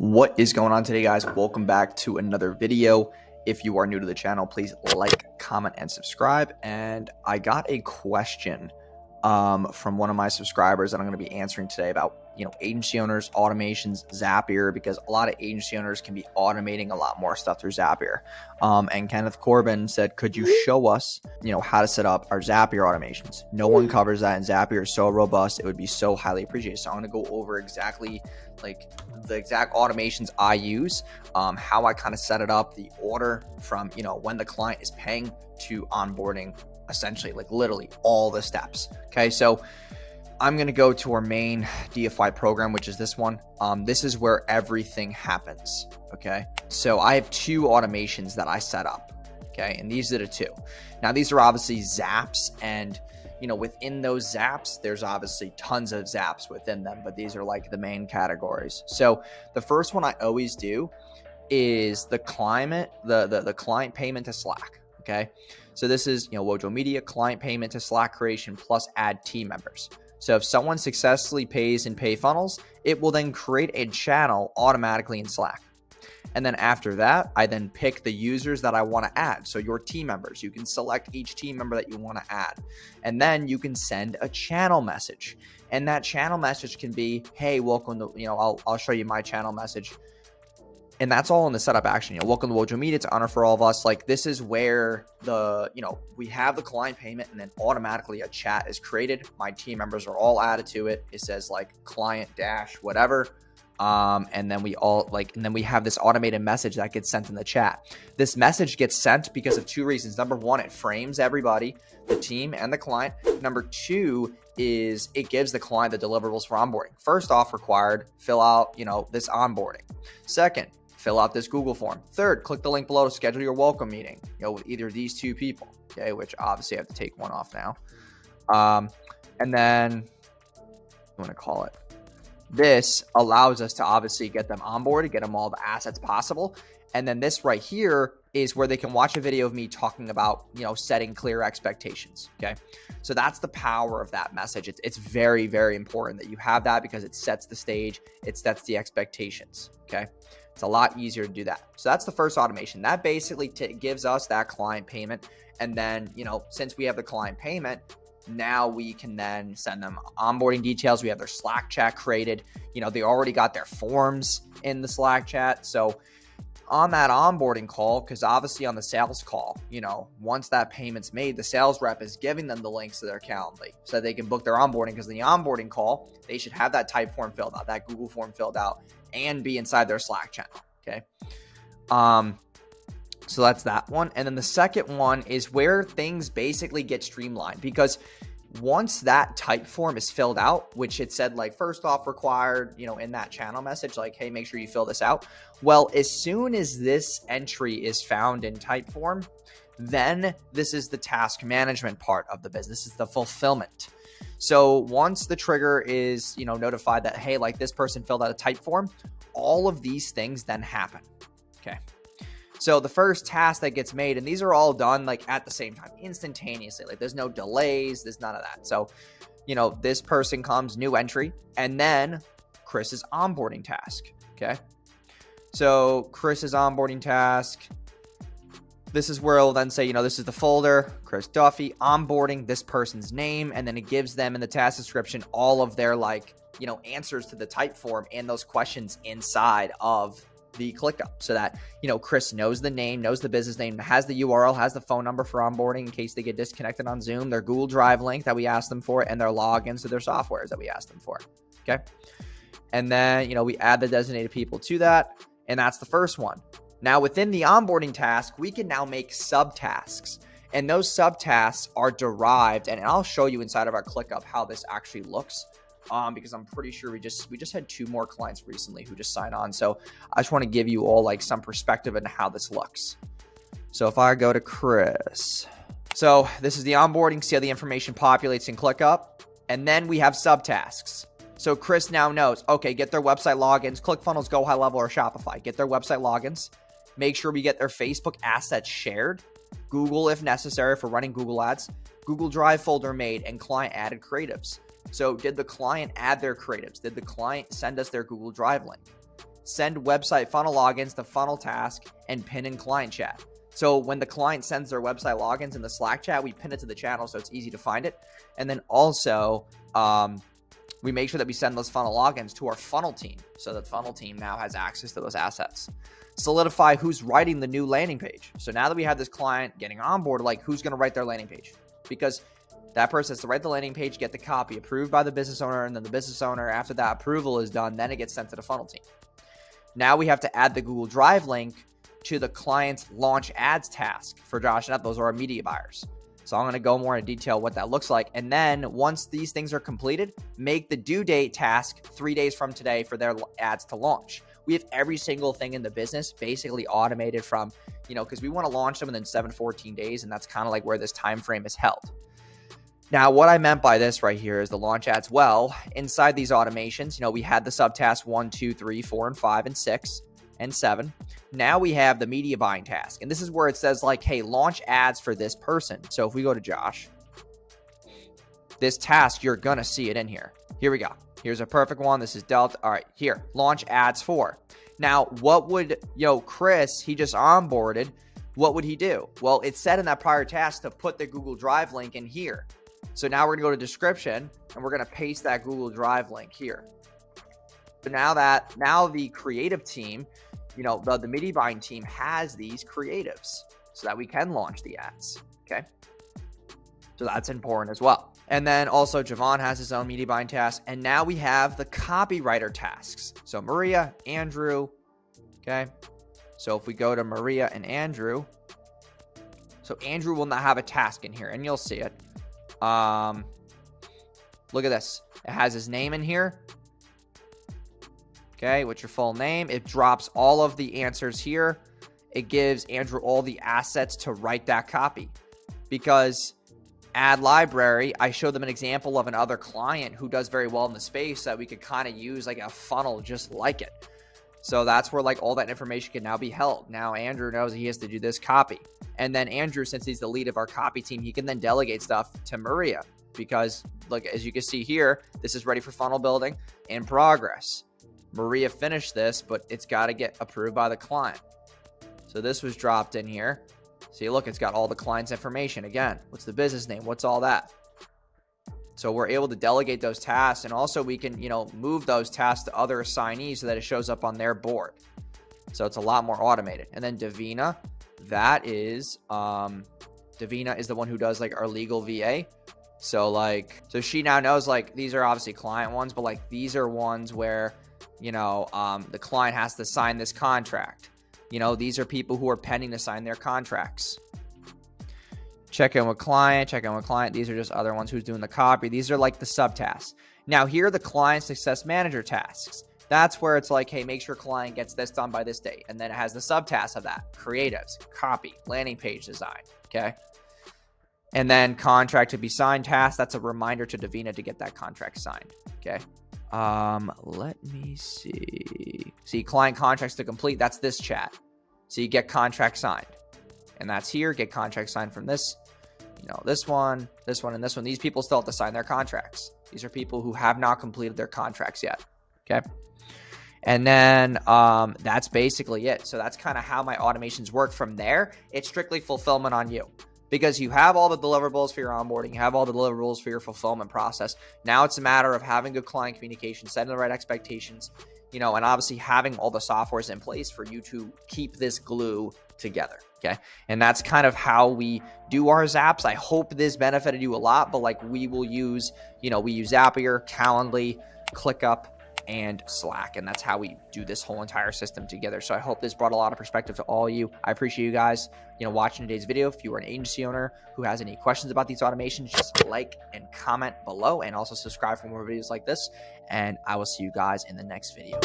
What is going on today, guys? Welcome back to another video. If you are new to the channel, please like, comment, and subscribe. And I got a question from one of my subscribers that I'm going to be answering today about, agency owners, automations, Zapier, because a lot of agency owners can be automating a lot more stuff through Zapier. And Kenneth Corbin said, could you show us, how to set up our Zapier automations? No one covers that, and Zapier is so robust. It would be so highly appreciated. So I'm going to go over exactly like the exact automations I use, how I kind of set it up, the order from, when the client is paying to onboarding, essentially, like literally all the steps. Okay. So I'm going to go to our main DFI program, which is this one. This is where everything happens. Okay. So I have two automations that I set up. Okay. And these are the two. Now these are obviously Zaps, and within those Zaps, there's obviously tons of Zaps within them, but these are like the main categories. So the first one I always do is the client, the client payment to Slack. Okay. So this is, Wojo Media, client payment to Slack creation plus add team members. So if someone successfully pays in PayFunnels, it will then create a channel automatically in Slack. And then after that, I then pick the users that I want to add. So your team members, you can select each team member that you want to add. And then you can send a channel message. And that channel message can be, hey, welcome to, I'll show you my channel message. And that's all in the setup action. Welcome to Wojo Media. It's an honor for all of us. Like, this is where the, we have the client payment, and then automatically a chat is created. My team members are all added to it. It says like client dash whatever. And then we all like, and then we have this automated message that gets sent in the chat. This message gets sent because of two reasons. Number one, it frames everybody, the team and the client. Number two is it gives the client the deliverables for onboarding. First off, required, fill out, this onboarding. Second, fill out this Google form. Third, click the link below to schedule your welcome meeting, with either of these two people, okay, which obviously I have to take one off now. And then I'm gonna call it. This allows us to obviously get them onboarded, get them all the assets possible. And then this right here is where they can watch a video of me talking about, setting clear expectations, okay? So that's the power of that message. It's very, very important that you have that, because it sets the stage, it sets the expectations, okay? It's a lot easier to do that. So that's the first automation. That basically gives us that client payment. And then, since we have the client payment, now we can then send them onboarding details. We have their Slack chat created. They already got their forms in the Slack chat. So on that onboarding call, because obviously on the sales call, once that payment's made, the sales rep is giving them the links to their Calendly so that they can book their onboarding, because in the onboarding call, they should have that type form filled out, that Google form filled out, and be inside their Slack channel. Okay. So that's that one. And then the second one is where things basically get streamlined, because once that type form is filled out, which it said like first off required, in that channel message, like, hey, make sure you fill this out. Well, as soon as this entry is found in type form, then this is the task management part of the business. It's the fulfillment. So once the trigger is, notified that, hey, like this person filled out a type form, all of these things then happen. Okay. So the first task that gets made, and these are all done like at the same time, instantaneously, like there's no delays, there's none of that. So, this person comes, new entry, and then Chris's onboarding task. Okay. So Chris's onboarding task, this is where it'll then say, this is the folder, Chris Duffy, onboarding, this person's name. And then it gives them in the task description all of their like, answers to the type form and those questions inside of the ClickUp, so that, Chris knows the name, knows the business name, has the URL, has the phone number for onboarding in case they get disconnected on Zoom, their Google Drive link that we asked them for, and their logins to their softwares that we asked them for. Okay. And then, we add the designated people to that. And that's the first one. Now within the onboarding task, we can now make subtasks, and those subtasks are derived. And I'll show you inside of our ClickUp how this actually looks. Because I'm pretty sure we just had two more clients recently who just signed on. So I just want to give you all like some perspective on how this looks. So if I go to Chris, so this is the onboarding. See how the information populates in ClickUp, and then we have subtasks. So Chris now knows, okay, get their website logins, ClickFunnels, Go High Level, or Shopify, get their website logins, make sure we get their Facebook assets shared, Google if necessary for running Google ads, Google Drive folder made, and client added creatives. So did the client add their creatives? Did the client send us their Google Drive link? send website funnel logins to funnel task, and pin in client chat. So when the client sends their website logins in the Slack chat, we pin it to the channel so it's easy to find it. And then also, we make sure that we send those funnel logins to our funnel team. So the funnel team now has access to those assets. Solidify who's writing the new landing page. So now that we have this client getting on board, like who's going to write their landing page? Because that person has to write the landing page, get the copy approved by the business owner. And then the business owner, after that approval is done, then it gets sent to the funnel team. Now we have to add the Google Drive link to the client's launch ads task for Josh and Up. Those are our media buyers. So I'm going to go more into detail what that looks like. And then once these things are completed, make the due date task 3 days from today for their ads to launch. We have every single thing in the business basically automated from, you know, because we want to launch them within 7 to 14 days. And that's kind of like where this time frame is held. Now, what I meant by this right here is the launch ads. Well, inside these automations, you know, we had the subtasks 1, 2, 3, 4, 5, 6, and 7. Now we have the media buying task. And this is where it says like, hey, launch ads for this person. So if we go to Josh, this task, you're going to see it in here. Here we go. Here's a perfect one. This is Delta. All right, here, launch ads for. Now, what would, yo, Chris, he just onboarded. What would he do? Well, it said in that prior task to put the Google Drive link in here. So now we're gonna go to description and we're gonna paste that Google Drive link here. So now the creative team, you know, the media buying team has these creatives so that we can launch the ads. Okay. So that's important as well. And then also Javon has his own media buying task. And now we have the copywriter tasks. So Maria, Andrew. Okay. So if we go to Maria and Andrew, so Andrew will not have a task in here and you'll see it. Look at this. It has his name in here. Okay, what's your full name? It drops all of the answers here. It gives Andrew all the assets to write that copy. Because ad library, I showed them an example of another client who does very well in the space that we could kind of use like a funnel just like it. So that's where like all that information can now be held. Now Andrew knows he has to do this copy. And then Andrew, since he's the lead of our copy team, he can then delegate stuff to Maria because look, as you can see here, this is ready for funnel building in progress. Maria finished this, but it's got to get approved by the client. So this was dropped in here. See, look, it's got all the client's information. Again, what's the business name? What's all that? So we're able to delegate those tasks. And also we can, you know, move those tasks to other assignees so that it shows up on their board. So it's a lot more automated. And then Davina, that is, Davina is the one who does like our legal VA. So like, so she now knows like, these are obviously client ones, but like these are ones where, you know, the client has to sign this contract. You know, these are people who are pending to sign their contracts. Check in with client, check in with client. These are just other ones who's doing the copy. These are like the subtasks. Now here are the client success manager tasks. That's where it's like, hey, make sure client gets this done by this date. And then it has the subtasks of that. Creatives, copy, landing page design. Okay. And then contract to be signed task. That's a reminder to Davina to get that contract signed. Okay. Let me see. See, client contracts to complete. That's this chat. So you get contract signed. And that's here. Get contract signed from this, you know, this one, and this one. These people still have to sign their contracts. These are people who have not completed their contracts yet. Okay. And then that's basically it. So that's kind of how my automations work from there. It's strictly fulfillment on you. Because you have all the deliverables for your onboarding, you have all the deliverables for your fulfillment process. Now it's a matter of having good client communication, setting the right expectations, you know, and obviously having all the softwares in place for you to keep this glue together. Okay. And that's kind of how we do our Zaps. I hope this benefited you a lot, but like we will use, you know, we use Zapier, Calendly, ClickUp, and Slack. And that's how we do this whole entire system together. So I hope this brought a lot of perspective to all of you. I appreciate you guys, you know, watching today's video. If you are an agency owner who has any questions about these automations, just like and comment below and also subscribe for more videos like this. And I will see you guys in the next video.